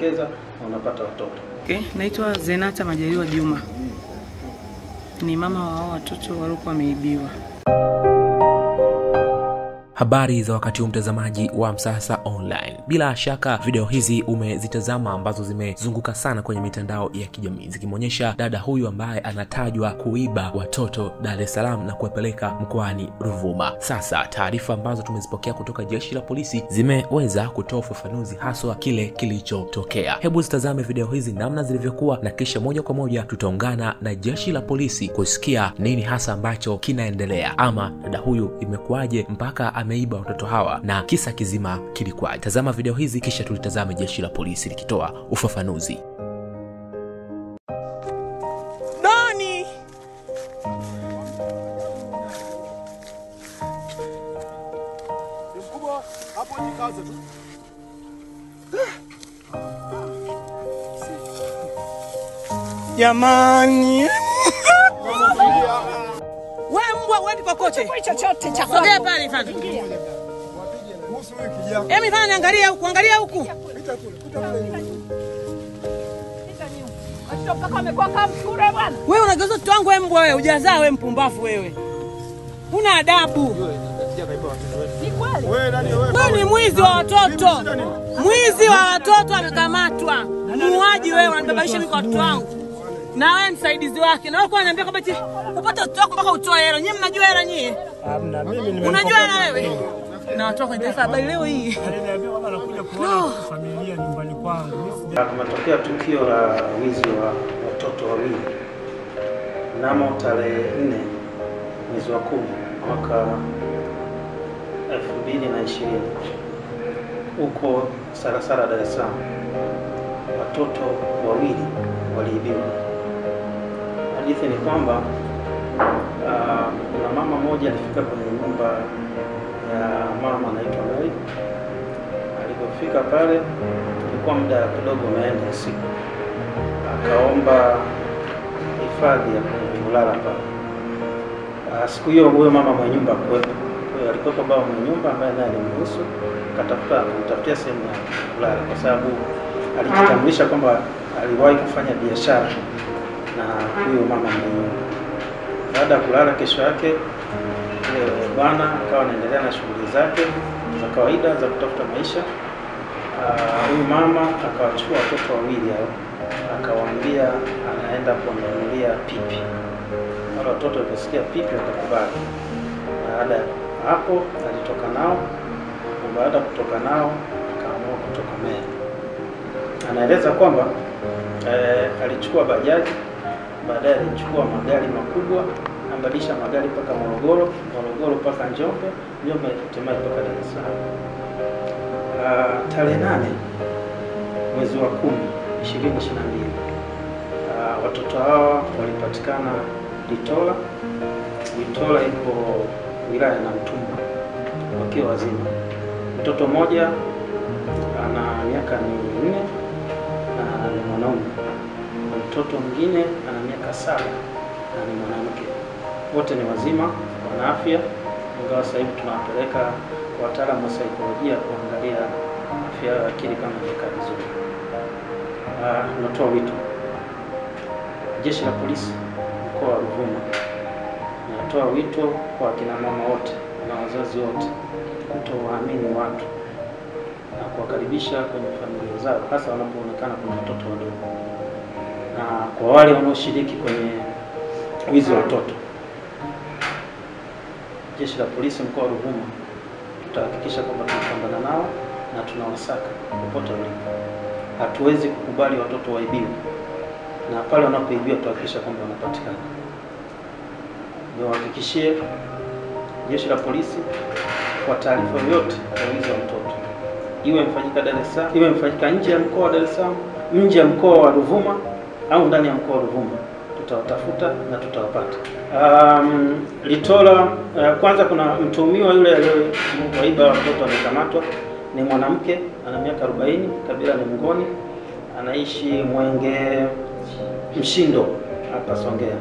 unawekeza na unapata watoto. Okay, naitwa Zenata Majaliwa Juma. Ni mama wa hao watoto waliokuwa wameibiwa. Habari za wakati huu mtazamaji wa Msasa Online. Bila shaka video hizi umezitazama ambazo zimezunguka sana kwenye mitandao ya kijamii, zikionyesha dada huyu ambaye anatajwa kuiba watoto Dar es Salaam na kuwapeleka mkoani Ruvuma. Sasa taarifa ambazo tumezipokea kutoka jeshi la polisi zimeweza kutoa ufafanuzi haswa kile kilichotokea. Hebu zitazame video hizi namna zilivyokuwa, na kisha moja kwa moja tutaungana na jeshi la polisi kusikia nini hasa ambacho kinaendelea, ama dada huyu imekuaje mpaka ameiba watoto hawa na kisa kizima kilikuwa. Tazama video hizi kisha tulitazame jeshi la polisi likitoa ufafanuzi. Dani! Mkubwa hapo ni kaza tu. Jamani! Wewe kwa kocha. Sogea pale mfano. Kuhusu huyu kijana. Hebu mfano angalia huku, angalia huku. Pita kule, pita kule. Pita nyuma. Acha mpaka amekuwa kama mshura bwana. Wewe unageuza mtoto wangu wewe mbwa wewe, hujazaa wewe mpumbavu wewe. Una adabu. Ni kweli. Wewe nani wewe? Wewe ni mwizi wa watoto. Mwizi wa watoto amekamatwa. Muuaji wewe unanibabaisha mimi kwa watoto wangu. Na wewe msaidizi wake, na wewe kwa ananiambia kwamba upate watoto wako mpaka utoe hela. Nyinyi mnajua hela nyinyi? Hamna, mimi nimekuwa. Unajua na wewe? Na watoto kwenye taifa habari leo hii. Aliniambia baba anakuja kuona familia nyumbani kwangu. Kumetokea tukio la wizi wa watoto wawili. Mnamo tarehe 4 mwezi wa 10 mwaka 2020 huko Sarasara Dar es Salaam. Watoto wawili waliibiwa. Hadithi ni kwamba kuna mama moja alifika kwenye nyumba ya mama anaitwa Mary. Alipofika pale ilikuwa muda kidogo umeenda usiku, akaomba hifadhi ya kulala pale. Siku hiyo huyo mama mwenye nyumba alikuwa baba mwenye nyumba ambaye naye alimruhusu, akatafutia sehemu ya kulala kwa sababu alijitambulisha kwamba aliwahi kufanya biashara na huyo mama mwenyewe. Baada ya kulala kesho yake bwana akawa anaendelea na shughuli zake za kawaida za kutafuta maisha. Huyo mama akawachukua watoto wawili hao akawaambia anaenda kuwanunulia pipi. Wale watoto walisikia pipi wakakubali. Baada hapo alitoka nao, na baada kutoka nao akaamua kutokomea. Anaeleza kwamba alichukua bajaji, baadaye alichukua magari makubwa, ambalisha magari mpaka Morogoro, Morogoro mpaka Njombe, Njombe hatimaye mpaka Dar es Salaam. Tarehe 8 mwezi wa 10 2022 watoto hawa walipatikana Litola ipo wilaya ya Namtumba wakiwa wazima. Mtoto mmoja ana miaka 4 na ni mwanaume. Mtoto mwingine ana miaka 7 na ni mwanamke. Wote ni wazima, wana afya, ingawa sasa hivi tunawapeleka kwa wataalamu wa saikolojia kuangalia afya ya akili kama imekaa vizuri. Natoa wito. Jeshi la polisi mkoa wa Ruvuma natoa wito kwa kina mama wote na wazazi wote kutowaamini watu na kuwakaribisha kwenye familia zao hasa wanapoonekana kuna watoto wadogo. Na kwa wale wanaoshiriki kwenye wizi wa watoto, jeshi la polisi mkoa wa Ruvuma tutahakikisha kwamba tunapambana nao na tunawasaka popote walipo. Hatuwezi kukubali watoto waibiwe, na pale wanapoibiwa tutahakikisha kwamba wanapatikana. Niwahakikishie jeshi la polisi kwa taarifa yoyote ya wizi wa mtoto, iwe mfanyika Dar es Salaam, iwe mfanyika nje ya mkoa wa Dar es Salaam, nje ya mkoa wa Ruvuma au ndani ya mkoa wa Ruvuma, tutawatafuta na tutawapata. Litola kwanza kuna mtuhumiwa yule aliyeiba watoto amekamatwa. Ni mwanamke, ana miaka 40, kabila ni Mngoni, anaishi Mwenge Mshindo hapa Songea.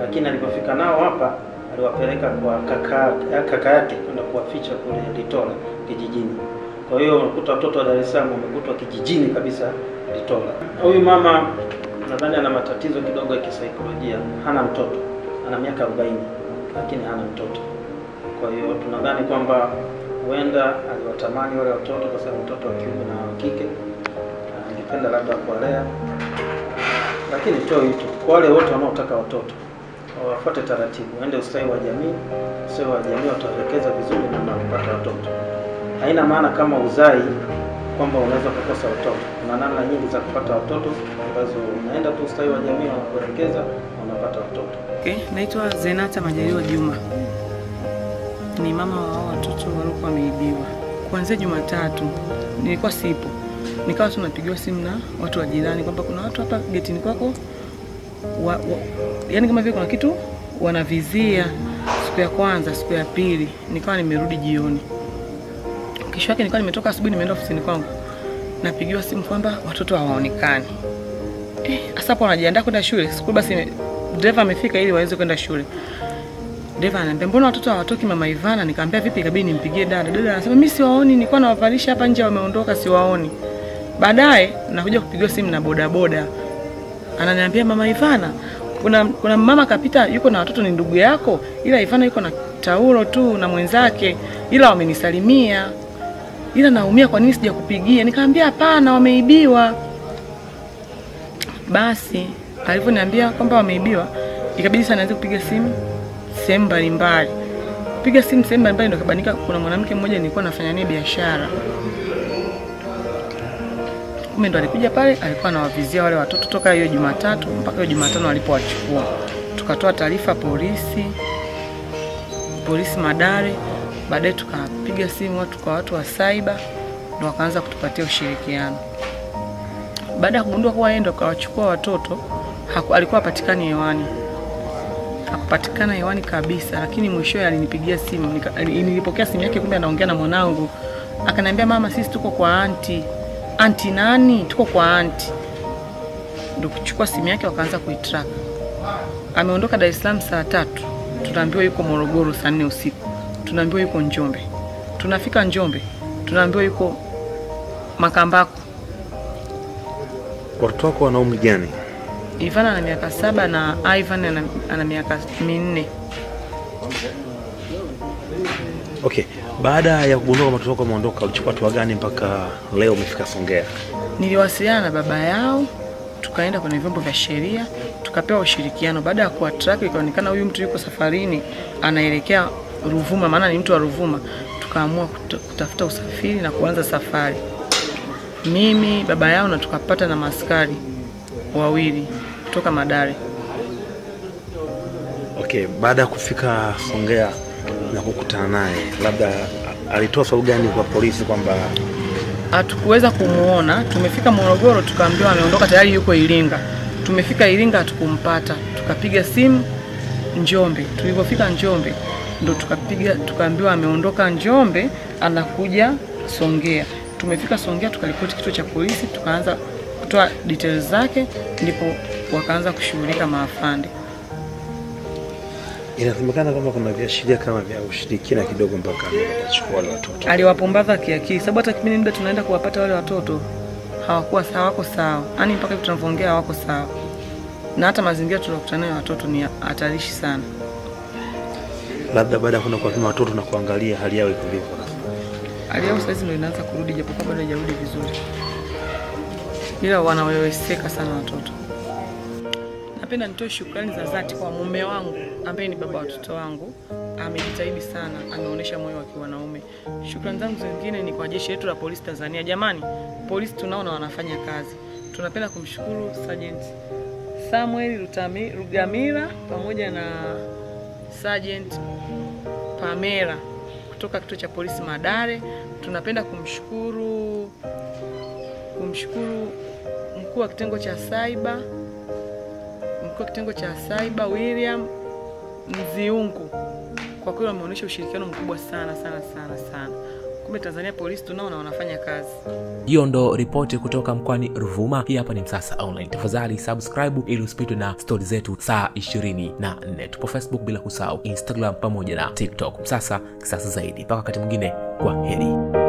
Lakini alipofika nao hapa aliwapeleka kwa kaka yake kwenda kuwaficha kule Litola kijijini. Kwa hiyo unakuta watoto wa Dar es Salaam wamekutwa kijijini kabisa Litola. Huyu mama nadhani ana matatizo kidogo ya kisaikolojia. Hana mtoto. Ana miaka 40 lakini hana mtoto. Kwa hiyo tunadhani kwamba huenda aliwatamani wale watoto kwa sababu mtoto wa kiume na wa kike. Angependa labda kuwalea. Lakini sio hicho. Kwa wale wote wanaotaka watoto wafuate taratibu, waende ustawi wa jamii. Ustawi wa jamii utaelekeza vizuri na kupata watoto. Haina maana kama uzai kwamba unaweza kukosa watoto. Kuna namna nyingi za kupata watoto ambazo unaenda tu ustawi wa jamii na kuelekeza unapata watoto. Okay, naitwa Zenata Majaliwa Juma. Ni mama wa watoto waliokuwa wameibiwa. Kuanzia Jumatatu nilikuwa sipo. Nikawa tunapigiwa simu na watu wa jirani kwamba kuna watu hapa getini kwako. Yaani kama vile kuna kitu wanavizia. Siku ya kwanza, siku ya pili nikawa nimerudi jioni. Kesho yake nilikuwa nimetoka asubuhi nimeenda ofisini kwangu. Napigiwa simu kwamba watoto hawaonekani. Sasa hapo wanajiandaa kwenda shule. Siku basi driver amefika ili waweze kwenda shule. Driver ananiambia mbona watoto hawatoki mama Ivana? Nikamwambia vipi, ikabidi nimpigie dada. Dada anasema mimi siwaoni, nilikuwa nawavalisha hapa nje wameondoka siwaoni. Baadaye nakuja kupigiwa simu na bodaboda. Ananiambia mama Ivana, kuna mama kapita yuko na watoto ni ndugu yako. Ila Ivana yuko na taulo tu na mwenzake. Ila wamenisalimia. Ila naumia kwa nini sijakupigia? Nikamwambia hapana wameibiwa. Basi aliponiambia kwamba wameibiwa, ikabidi sana nianze kupiga simu sehemu mbalimbali. Kupiga simu sehemu mbalimbali ndio kabanika kuna mwanamke mmoja nilikuwa nafanya naye biashara. Kumbe ndo alikuja pale alikuwa anawavizia wale watoto toka hiyo Jumatatu mpaka hiyo Jumatano walipowachukua. Tukatoa taarifa polisi. Polisi Madare. Baadaye tukapiga simu watu wa cyber na wakaanza kutupatia ushirikiano. Baada ya kugundua kwa yeye ndo kawachukua watoto, alikuwa hapatikani hewani. Hakupatikana hewani kabisa, lakini mwishowe alinipigia simu. Nilipokea simu yake kumbe anaongea na mwanangu. Akaniambia mama sisi tuko kwa aunti. Aunti nani? Tuko kwa aunti. Ndio kuchukua simu yake wakaanza kuitrack. Ameondoka Dar es Salaam saa 3. Tunaambiwa yuko Morogoro saa 4 usiku. Tunaambiwa yuko Njombe. Tunafika Njombe, tunaambiwa yuko Makambako. Watoto wako wana umri gani? Ivan ana miaka 7 na Ivan ana miaka 4. Okay, baada ya kugundua watoto wako wameondoka, ulichukua hatua gani mpaka leo umefika Songea? Niliwasiliana na baba yao, tukaenda kwenye vyombo vya sheria, tukapewa ushirikiano. Baada ya kuwatrack ikaonekana huyu mtu yuko safarini, anaelekea Ruvuma, maana ni mtu wa Ruvuma. Tukaamua kutafuta usafiri na kuanza safari. Mimi, baba yao na tukapata na maskari wawili kutoka Madare. Okay, baada kufika Songea na kukutana naye, labda alitoa sababu gani kwa polisi kwamba hatukuweza kumuona? Tumefika Morogoro tukaambiwa ameondoka tayari yuko Iringa. Tumefika Iringa hatukumpata. Tukapiga simu Njombe. Tulipofika Njombe ndo tukaambiwa ameondoka Njombe anakuja Songea. Tumefika Songea tukalipoti kituo cha polisi, tukaanza kutoa details zake, ndipo wakaanza kushughulika maafande. Inasemekana kwamba kuna viashiria kama vya ushirikina kidogo mpaka alichukua wale watoto. Aliwapumbaza kiakili sababu hata kipindi ndio tunaenda kuwapata wale watoto hawakuwa sawa, wako sawa. Yaani mpaka tunavyoongea wako sawa. Na hata mazingira tuliyokutana nayo watoto ni hatarishi sana. Labda baada ya kuna kuwapima watoto na kuangalia hali yao iko vipi. Hali yao sasa ndio inaanza kurudi japo kama bado haijarudi vizuri. Ila wanaweweseka sana watoto. Napenda nitoe shukrani za dhati kwa mume wangu ambaye ni baba wa watoto wangu. Amejitahidi sana, ameonyesha moyo wa kiwanaume. Shukrani zangu zingine ni kwa jeshi letu la polisi Tanzania. Jamani, polisi tunaona wanafanya kazi. Tunapenda kumshukuru Sergeant Samuel Rugamira pamoja na Sergeant Pamela kutoka kituo cha polisi Madare. Tunapenda kumshukuru mkuu wa kitengo cha cyber William Mziungu. Kwa kweli wameonyesha ushirikiano mkubwa sana. Kumbe Tanzania polisi tunaona wanafanya kazi. Hiyo ndo ripoti kutoka mkoani Ruvuma. Hii hapa ni Msasa Online. Tafadhali subscribe ili usipitwe na stories zetu saa 24. Tupo Facebook bila kusahau Instagram pamoja na TikTok. Msasa kisasa zaidi. Mpaka wakati mwingine, kwaheri.